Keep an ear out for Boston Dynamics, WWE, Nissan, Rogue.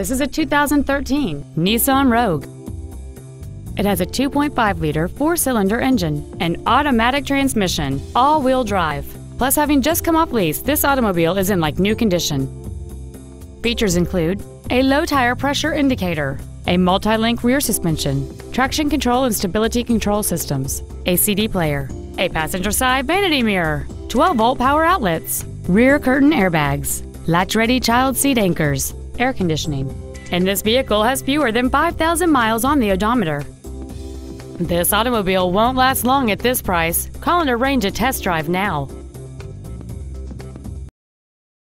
This is a 2013 Nissan Rogue. It has a 2.5-liter four-cylinder engine, an automatic transmission, all-wheel drive. Plus, having just come off lease, this automobile is in like new condition. Features include a low tire pressure indicator, a multi-link rear suspension, traction control and stability control systems, a CD player, a passenger side vanity mirror, 12-volt power outlets, rear curtain airbags, latch-ready child seat anchors, air conditioning. And this vehicle has fewer than 5,000 miles on the odometer. This automobile won't last long at this price. Call and arrange a test drive now.